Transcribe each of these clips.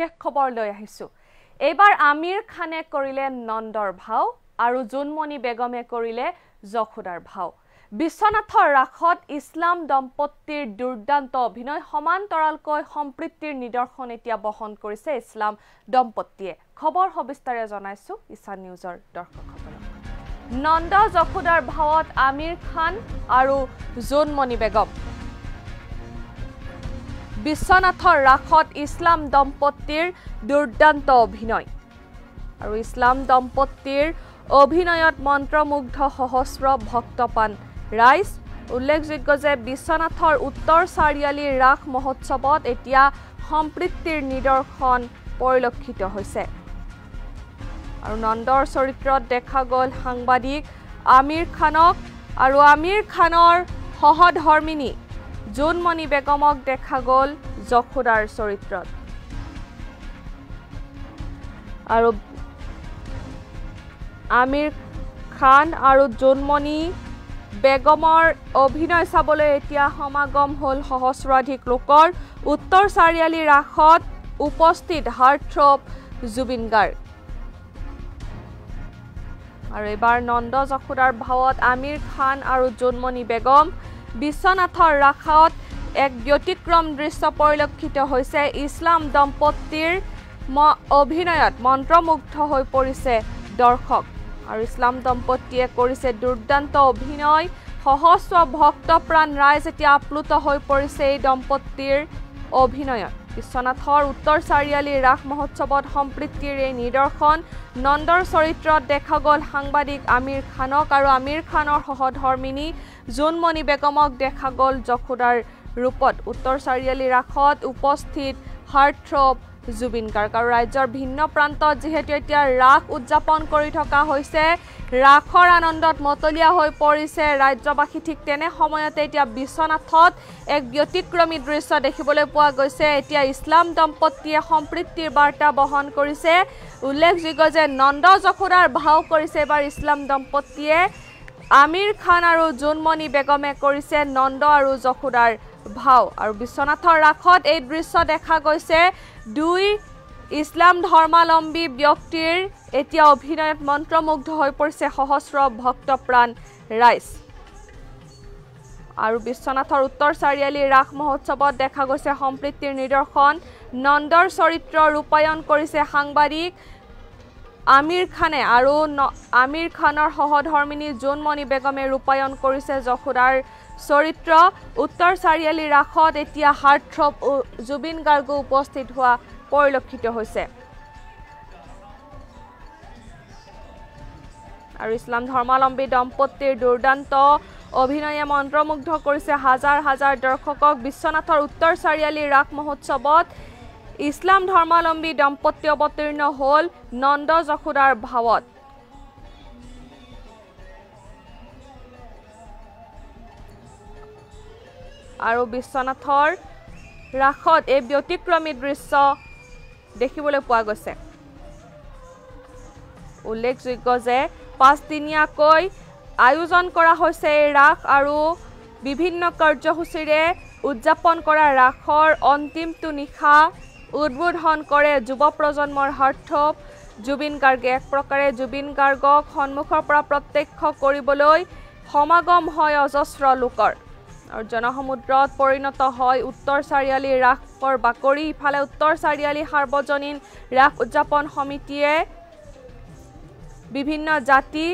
বিশেষ খবৰ লৈ আহিছো এবাৰ আমিৰ খানে কৰিলে নন্দৰ ভাও আৰু জুনমনি বেগমে কৰিলে জখুদাৰ ভাও বিশ্বনাথৰ ৰাখত ইছলাম দম্পতিৰ দুৰ্দান্ত অভিনয় সমান্তৰালকৈ সম্প্ৰীতিৰ নিদৰ্শন এতিয়া বহন কৰিছে ইছলাম দম্পতিয়ে খবৰ হবিস্তাৰে জনাইছো ইছা নিউজৰ দৰ্শকসকলক নন্দা জখুদাৰ ভাৱত আমিৰ খান আৰু Junmoni Begum Biswanathot Rakhot Islam Dompotir Durdanto Obhinoy Aru Islam Dompotir Obhinoyot Mantra Mugdha Hohosra Bhaktopan Rice Ullekhojo je Biswanathor Uttor Sariyali Rakh Mohotsobot Etia Sompritir Nidorshan Porilokhito Hoise Aru Nondor Choritrot Dekha Gol Sangbadik Aamir Khanok Aru Aamir Khanor Sohodhormini Junmoni Begumok দেখা গ'ল জখুদাৰ চৰিত্ৰত আৰু আমিৰ খান আৰু জুনমনি বেগমৰ অভিনয় চাবলৈ এতিয়া সমাগম হ'ল সহস্ৰাধিক লোকৰ উত্তৰ চাৰিআলি ৰাখত উপস্থিত হাৰ্টথ্ৰব জুবিন গাৰ্গ আৰু এবাৰ নন্দ জখুদাৰ ভাৱত আমিৰ খান আৰু জুনমনি বেগম বিশ্বনাথৰ ৰাখত এক ব্যতিক্ৰম দৃশ্য পৰিলক্ষিত হৈছে ইছলাম দম্পতিৰ অভিনয়ত মন্ত্ৰমুগ্ধ হৈ পৰিছে দৰ্শক আৰু ইছলাম দম্পতিয়ে কৰিছে দুৰ্দান্ত অভিনয় সহস্ৰ ভক্তপ্ৰাণ ৰাইজ এতিয়া আপ্লুত হৈ পৰিছে এই দম্পতিৰ অভিনয়ত বিশ্বনাথৰ উত্তৰ চাৰিআলি ৰাখ মহোৎসৱত সম্প্ৰীতিৰ এই নিদৰ্শন নন্দৰ চৰিত্ৰত দেখা গ'ল সাংবাদিক আমিৰ খানক আৰু আমিৰ খানৰ সহধৰ্মিনী জুনমনি বেগমক দেখা গ'ল জখুদাৰ ৰূপত উত্তৰ চাৰিআলি ৰাখত উপস্থিত হাৰ্টথ্ৰব জুবিন গাৰ্গ আৰু ৰাজ্যৰ ভিন্ন প্ৰান্তত যিহেতু এতিয়া ৰাখ উদযাপন কৰি থকা হৈছে ৰাখৰ আনন্দত মতলীয়া হৈ পৰিছে ৰাজ্যবাসী ঠিক তেনে সময়তে এতিয়া বিশ্বনাথত এক ব্যতিক্ৰমী দৃশ্য দেখিবলৈ পোৱা গৈছে এতিয়া ইছলাম দম্পতিয়ে সম্প্ৰীতিৰ বাৰ্তা বহন কৰিছে উল্লেখযোগ্য যে নন্দ জখুদাৰ ভাও কৰিছে এবাৰ ইছলাম দম্পতিয়ে আমিৰ খান আৰু জুনমনি বেগমে কৰিছে নন্দ আৰু জখুদাৰ ভাও আৰু বিশ্বনাথৰ ৰাখত এই দৃশ্য দেখা গৈছে দুই ইছলাম ধৰ্মালম্বী ব্যক্তিৰ এতিয়া অভিনয়ত মন্ত্ৰমুগ্ধ হৈ পৰিছে সহস্ৰ ভক্তপ্ৰাণ ৰাইজ আৰু বিশ্বনাথৰ উত্তৰ চাৰিআলি ৰাখ মহোৎসৱত দেখা গৈছে সম্প্ৰীতিৰ নিদৰ্শন নন্দৰ চৰিত্ৰ ৰূপায়ণ কৰিছে সাংবাদিক আমিৰ খানে আৰু আমিৰ খানৰ সহধৰ্মিনী জুনমনি বেগমে ৰূপায়ণ কৰিছে জখুদাৰ চৰিত্ৰ উত্তৰ চাৰিআলি ৰাখত এতিয়া হাৰ্টথ্ৰব জুবিন গাৰ্গ উপস্থিত হোৱা পৰিলক্ষিত হৈছে আৰু ইছলাম ধৰ্মালম্বী দম্পতিৰ দুৰ্দান্ত অভিনয়ে মন্ত্ৰমুগ্ধ কৰিছে হাজাৰ হাজাৰ দৰ্শকক বিশ্বনাথৰ উত্তৰ চাৰিআলি ৰাখ মহোৎসৱত ইছলাম ধৰ্মালম্বী দম্পতি অৱতীৰ্ণ হ'ল নন্দ জখুদাৰ ভাৱত আৰু বিশ্বনাথৰ ৰাখত এই ব্যতিক্ৰমী দৃশ্য দেখিবলৈ পোৱা গৈছে উল্লেখযোগ্য যে পাঁচদিনীয়াকৈ আয়োজন কৰা হৈছে এই ৰাখ আৰু বিভিন্ন কাৰ্যসূচীৰে উদযাপন কৰা ৰাখৰ অন্তিমটো নিশা উদ্বোধন কৰে যুৱ প্ৰজন্মৰ হাৰ্টথ্ৰব জুবিন গাৰ্গে এক প্ৰকাৰে জুবিন গাৰ্গক সন্মুখৰ পৰা প্ৰত্যক্ষ কৰিবলৈ সমাগম হয় অজস্ৰ লোকৰ আৰু জনসমুদ্ৰত পৰিণত হয় উত্তৰ চাৰিআলি ৰাখৰ বাকৰি ইফালে উত্তৰ চাৰিআলি সাৰ্বজনীন ৰাখ উদযাপন সমিতিয়ে বিভিন্ন জাতি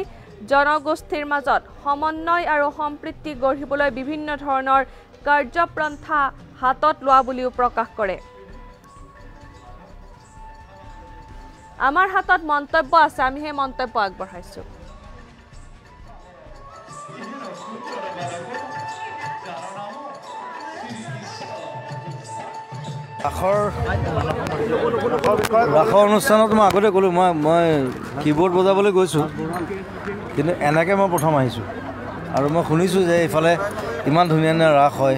জনগোষ্ঠীৰ মাজত সমন্বয় আৰু সম্প্ৰীতি গঢ়িবলৈ বিভিন্ন ধৰণৰ কাৰ্যপন্থা হাতত লোৱা বুলিও প্ৰকাশ কৰে আমাৰ হাতত মন্তব্য আছে আমি সেই মন্তব্য আগবঢ়াইছো ৰাখৰ অনুষ্ঠানত মই আগতে গ'লোঁ মই কীবোৰ্ড বজাবলৈ গৈছোঁ কিন্তু এনেকৈ মই প্ৰথম আহিছোঁ আৰু মই শুনিছোঁ যে এইফালে ইমান ধুনীয়া ধুনীয়া ৰাস হয়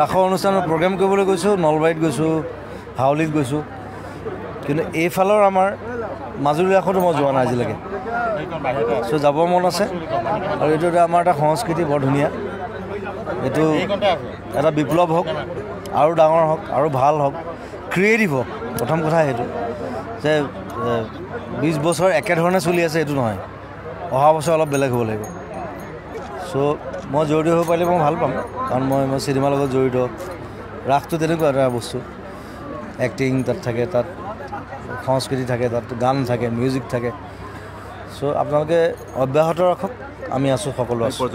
ৰাসৰ অনুষ্ঠানত প্ৰগ্ৰেম কৰিবলৈ গৈছোঁ নলবাৰীত গৈছোঁ হাউলিত গৈছোঁ কিন্তু এইফালৰ আমাৰ মাজুলী ৰাসতো মই যোৱা নাই আজিলৈকে চ' যাব মন আছে আৰু এইটো এটা আমাৰ এটা সংস্কৃতি বৰ ধুনীয়া এইটো এটা বিপ্লৱ হওক আৰু ডাঙৰ হওক আৰু ভাল হওক creative work. Pratham kotha hetu je 20 bochor ek dhorone choli ase etu noy oha bochor olop beleg hobo lagbo. So moi jorito hobo pale moi bhal pam karon moi cinema logot jorito rakhto teneko eta bostu acting tar thake tar সংস্কৃতি থাকে tar গান থাকে music থাকে. So apnaloke obyahoto rakhok ami asu sokolo asu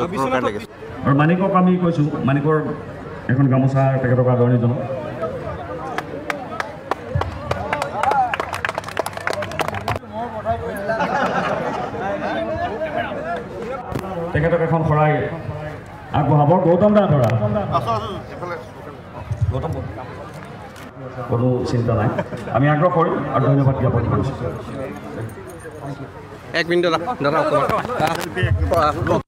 ar manikok ami koisu manikor ekhon gamosa teketok adorni jono teketok ekhon khorai agbohabor Gautam da thora Gautam kono chinta nai ami agrah kori ar dhonyobad diapon korisu. 1 minute dada